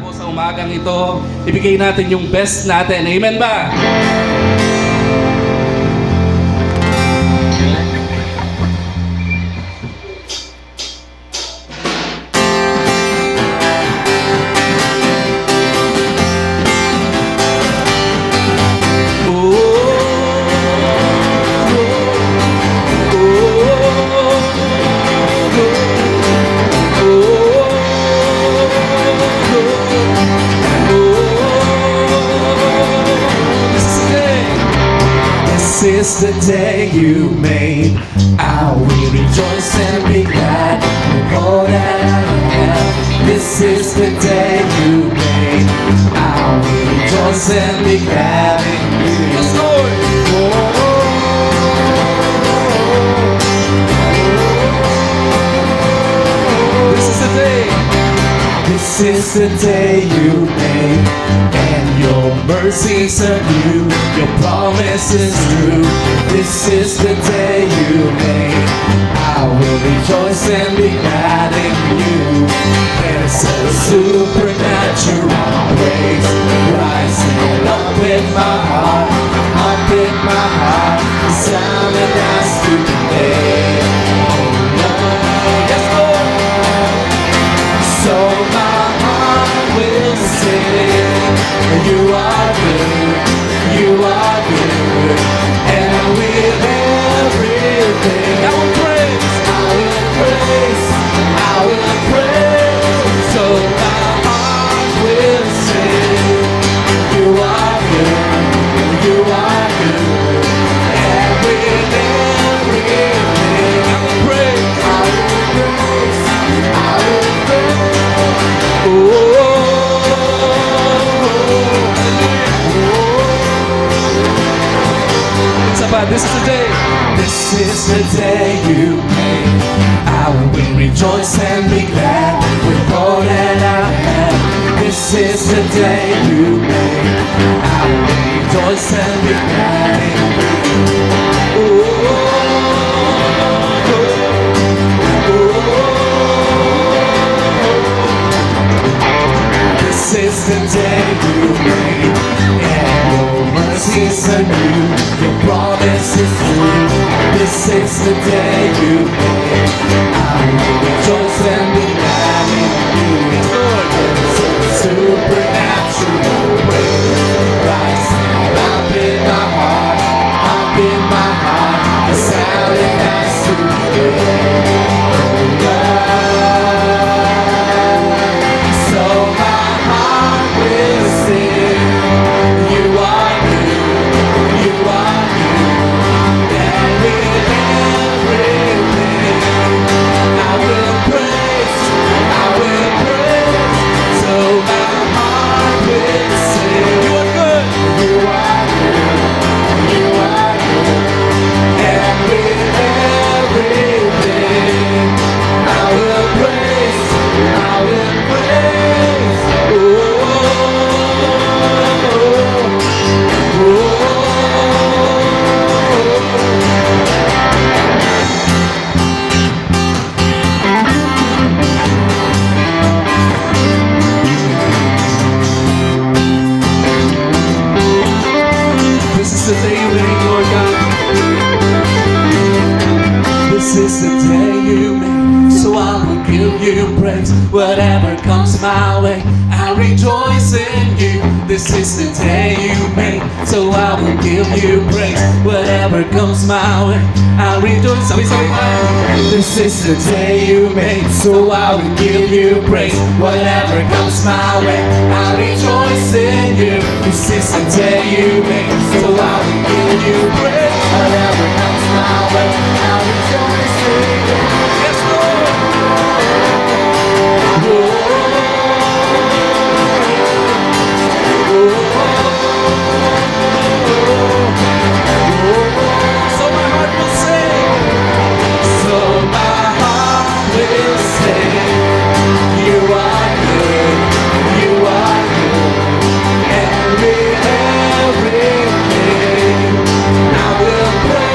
po sa umagang ito, ibigay natin yung best natin. Amen ba? This is the day you made. I will rejoice and be glad with all that I have. This is the day you made. I will rejoice and be glad in you. Yes, Lord. This is the day. This is the day you made, and your mercies are new. Your promise is true. This is the day you made. I will rejoice and be glad in you. There's a supernatural grace rising up in my heart, up in my heart. It's time and ask you today. Oh Lord, yes Lord. So my heart will sing. You are good. You are good, and with everything I will praise, I will praise, I will praise. So my heart will sing. You are good, you are good, and with everything I will praise, I will praise, I will praise. Oh. This is the day. This is the day you made. I will rejoice and be glad with all that I have. This is the day you made. I will rejoice and be glad in you. Oh. This is the day you made. Mercies are new, your promise is true. This is the day you made. I will rejoice and be glad in you. It's a supernatural way. Rising up in my heart, up in my heart. The sound it has to be. Oh God, so my heart will sing. This is the day you made, so I will give you praise. Whatever comes my way, I rejoice in you. This is the day you made, so I will give you praise. Whatever comes my way, I rejoice. This is the day you made, so I will give you praise. Whatever comes my way, I rejoice in you. This is the day you made, so I will give you praise. Whatever comes my way, I rejoice. Yes, Lord. So my heart will sing. So my heart will sing. You are good. You are good. And with everything I will pray.